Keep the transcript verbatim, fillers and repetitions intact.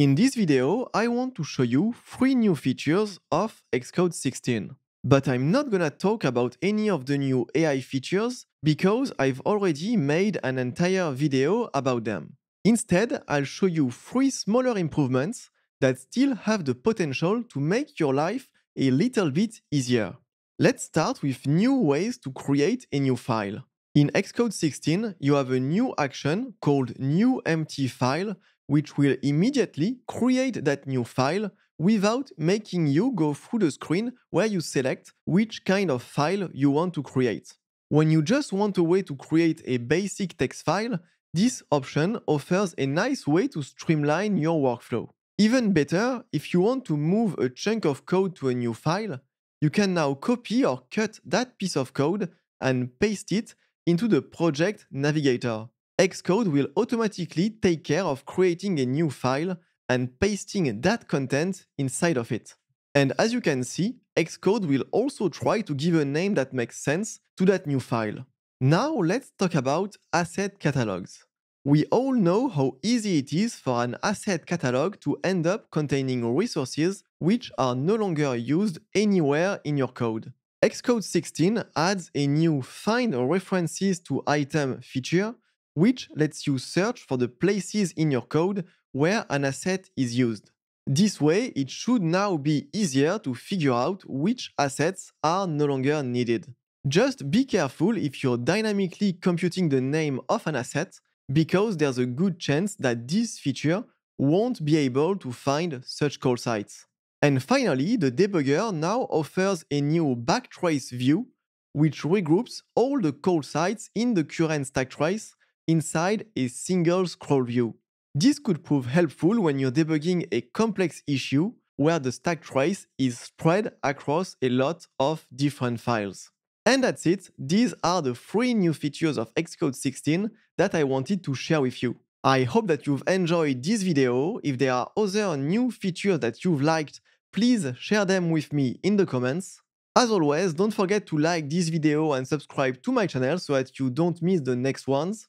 In this video, I want to show you three new features of Xcode sixteen. But I'm not gonna talk about any of the new A I features because I've already made an entire video about them. Instead, I'll show you three smaller improvements that still have the potential to make your life a little bit easier. Let's start with new ways to create a new file. In Xcode sixteen, you have a new action called new empty file, which will immediately create that new file without making you go through the screen where you select which kind of file you want to create. When you just want a way to create a basic text file, this option offers a nice way to streamline your workflow. Even better, if you want to move a chunk of code to a new file, you can now copy or cut that piece of code and paste it into the project navigator. Xcode will automatically take care of creating a new file and pasting that content inside of it. And as you can see, Xcode will also try to give a name that makes sense to that new file. Now let's talk about asset catalogs. We all know how easy it is for an asset catalog to end up containing resources which are no longer used anywhere in your code. Xcode sixteen adds a new Find References to Item feature, which lets you search for the places in your code where an asset is used. This way, it should now be easier to figure out which assets are no longer needed. Just be careful if you're dynamically computing the name of an asset, because there's a good chance that this feature won't be able to find such call sites. And finally, the debugger now offers a new backtrace view, which regroups all the call sites in the current stack trace inside a single scroll view. This could prove helpful when you're debugging a complex issue where the stack trace is spread across a lot of different files. And that's it. These are the three new features of Xcode sixteen that I wanted to share with you. I hope that you've enjoyed this video. If there are other new features that you've liked, please share them with me in the comments. As always, don't forget to like this video and subscribe to my channel so that you don't miss the next ones.